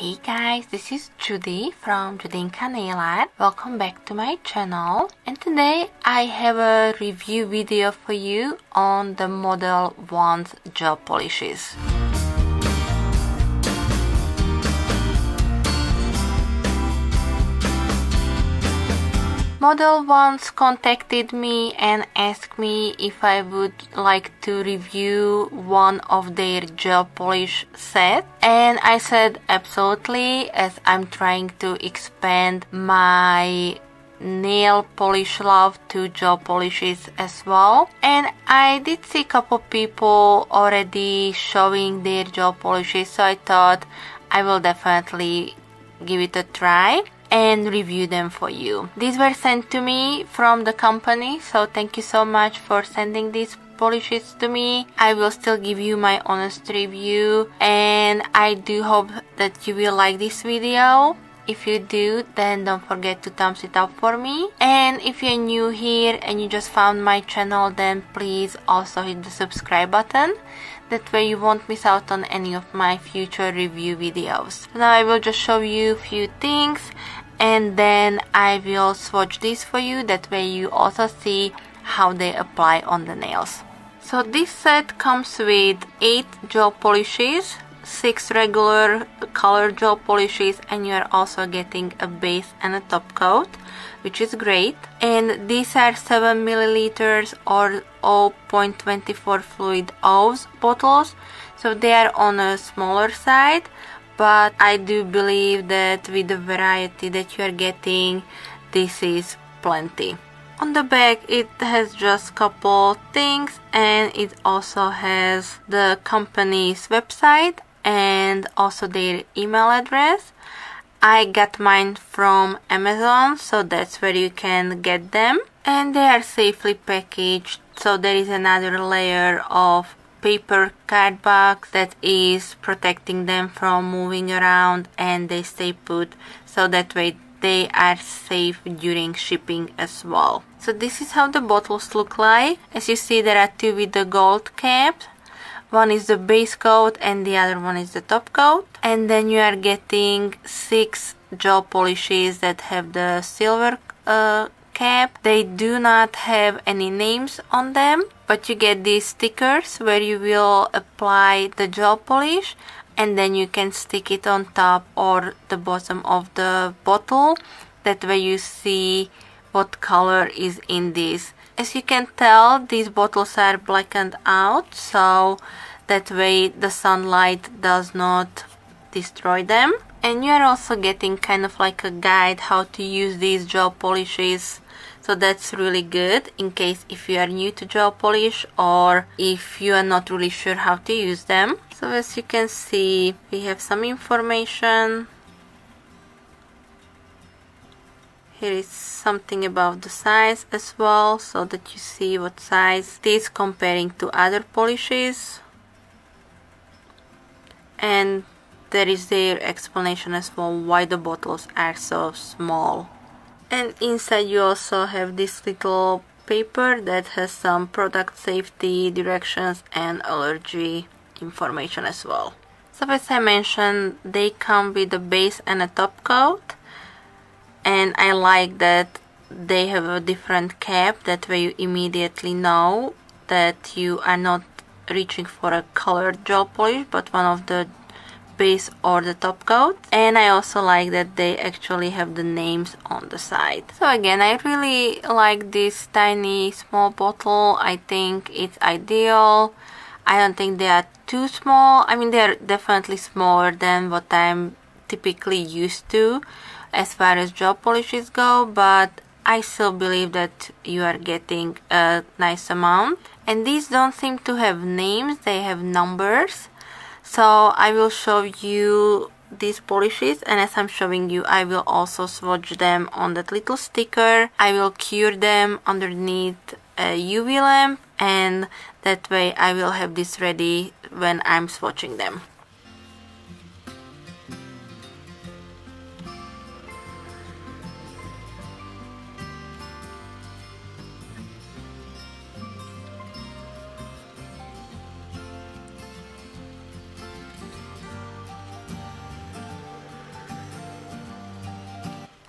Hey guys, this is Judy from Judinka Nail Art. Welcome back to my channel, and today I have a review video for you on the Modelones gel polishes. Modelones contacted me and asked me if I would like to review one of their gel polish sets, and I said absolutely, as I'm trying to expand my nail polish love to gel polishes as well. And I did see a couple people already showing their gel polishes, so I thought I will definitely give it a try and review them for you. These were sent to me from the company, so thank you so much for sending these polishes to me. I will still give you my honest review, and I do hope that you will like this video. If you do, then don't forget to thumbs it up for me. And if you're new here and you just found my channel, then please also hit the subscribe button. That way you won't miss out on any of my future review videos. Now I will just show you a few things, and then I will swatch these for you. That way you also see how they apply on the nails. So this set comes with 8 gel polishes, 6 regular color gel polishes, and you are also getting a base and a top coat, which is great. And these are 7 ml or 0.24 fluid ounce bottles, so they are on a smaller side, but I do believe that with the variety that you are getting, this is plenty. On the back it has just couple things, and it also has the company's website and also their email address. I got mine from Amazon, so that's where you can get them. And they are safely packaged, so there is another layer of paper card box that is protecting them from moving around, and they stay put, so that way they are safe during shipping as well. So this is how the bottles look like. As you see, there are 2 with the gold caps. One is the base coat and the other one is the top coat. And then you are getting 6 gel polishes that have the silver cap. They do not have any names on them, but you get these stickers where you will apply the gel polish, and then you can stick it on top or the bottom of the bottle. That way you see what color is in this. As you can tell, these bottles are blackened out, so that way the sunlight does not destroy them. And you are also getting kind of like a guide how to use these gel polishes, so that's really good in case if you are new to gel polish or if you are not really sure how to use them. So as you can see, we have some information. Here is something about the size as well, so that you see what size it is comparing to other polishes. And there is their explanation as well why the bottles are so small. And inside you also have this little paper that has some product safety directions and allergy information as well. So as I mentioned, they come with a base and a top coat. And I like that they have a different cap, that way you immediately know that you are not reaching for a colored gel polish, but one of the base or the top coat. And I also like that they actually have the names on the side. So again, I really like this tiny small bottle. I think it's ideal. I don't think they are too small. I mean, they are definitely smaller than what I'm typically used to as far as gel polishes go, but I still believe that you are getting a nice amount. And these don't seem to have names, they have numbers. So I will show you these polishes, and as I'm showing you, I will also swatch them on that little sticker. I will cure them underneath a UV lamp, and that way I will have this ready when I'm swatching them.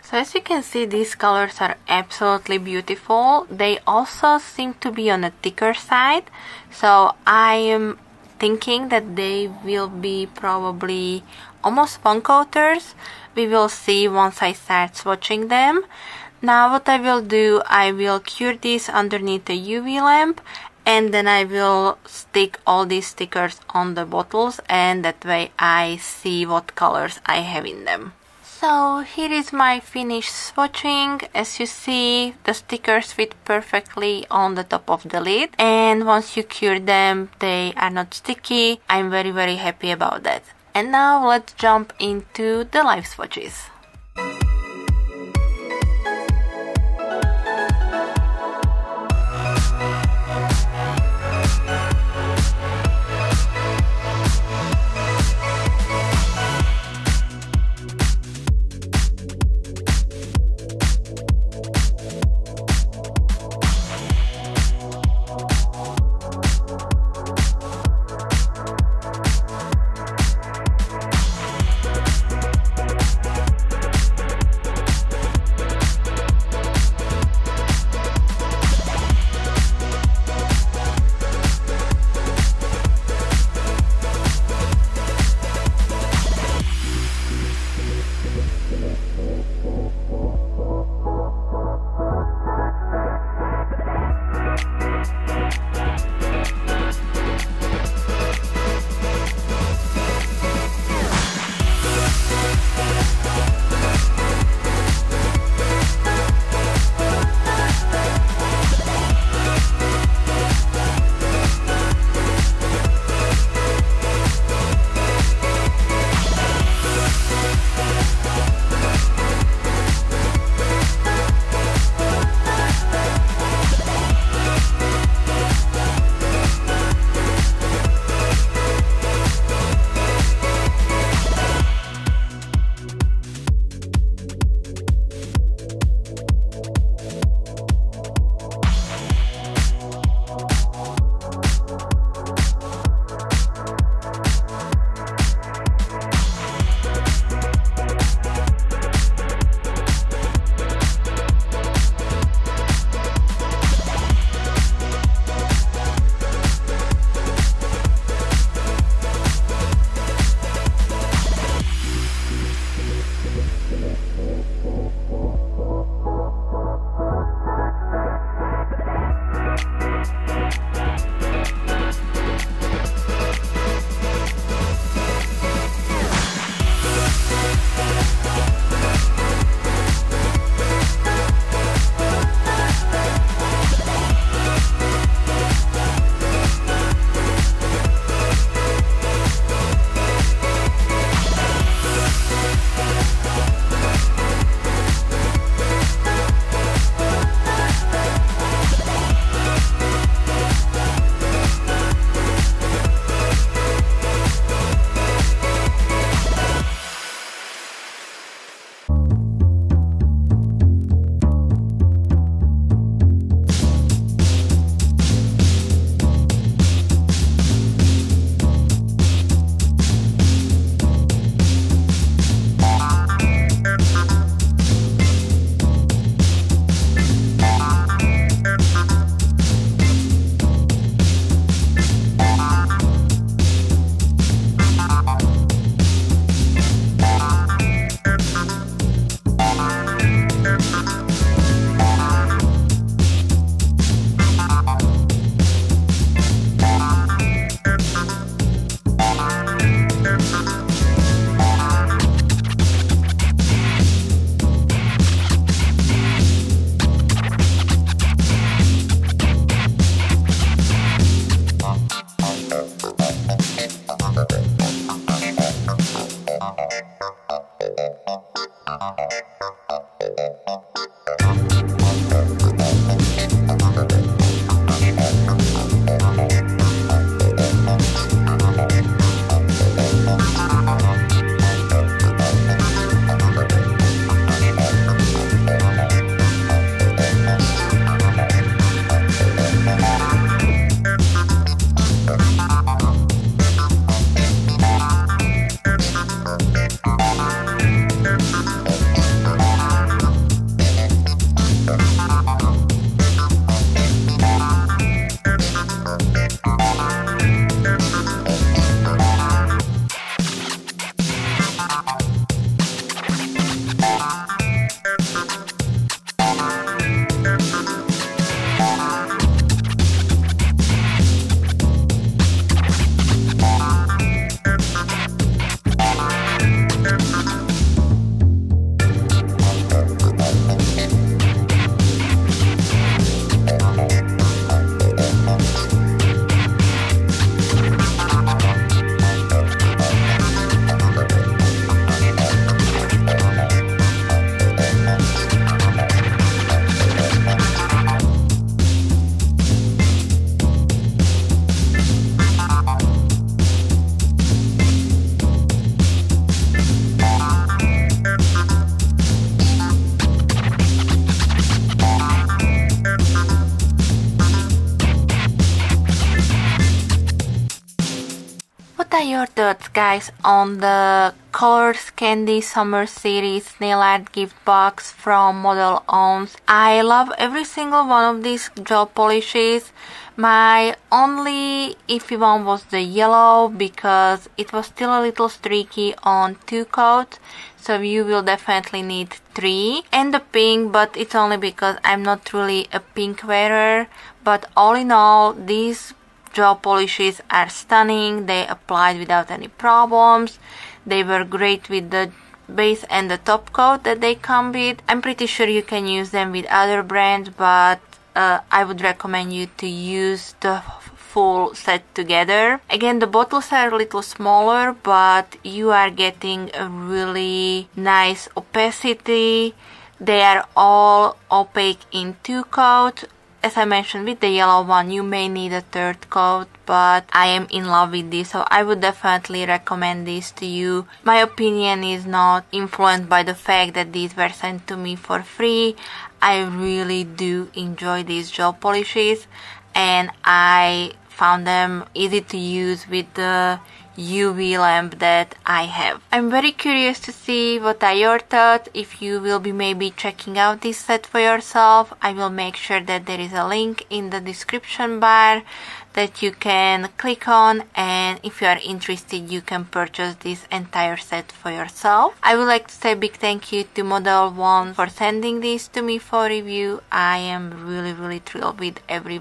So as you can see, these colors are absolutely beautiful. They also seem to be on a thicker side, so I am thinking that they will be probably almost foam coaters. We will see once I start swatching them. Now what I will do, I will cure these underneath a UV lamp, and then I will stick all these stickers on the bottles, and that way I see what colors I have in them. So here is my finished swatching. As you see, the stickers fit perfectly on the top of the lid, and once you cure them, they are not sticky. I'm very, very happy about that. And now let's jump into the live swatches. your thoughts, guys, on the Colors Candy Summer Series Nail Art Gift Box from Modelones. I love every single one of these gel polishes. My only iffy one was the yellow because it was still a little streaky on 2 coats, so you will definitely need 3, and the pink, but it's only because I'm not really a pink wearer. But all in all, these gel polishes are stunning. They applied without any problems. They were great with the base and the top coat that they come with. I'm pretty sure you can use them with other brands, but I would recommend you to use the full set together. Again, the bottles are a little smaller, but you are getting a really nice opacity. They are all opaque in 2 coats. As I mentioned with the yellow one, you may need a 3rd coat, but I am in love with this, so I would definitely recommend this to you. My opinion is not influenced by the fact that these were sent to me for free. I really do enjoy these gel polishes, and I found them easy to use with the UV lamp that I have. I'm very curious to see what are your thoughts, if you will be maybe checking out this set for yourself. I will make sure that there is a link in the description bar that you can click on, and if you are interested, you can purchase this entire set for yourself. I would like to say a big thank you to Modelones for sending this to me for review. I am really thrilled with every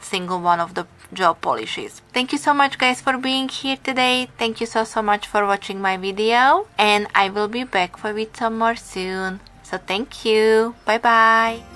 single one of the gel polishes. Thank you so much, guys, for being here today. Thank you so much for watching my video, and I will be back with some more soon. So thank you. Bye bye.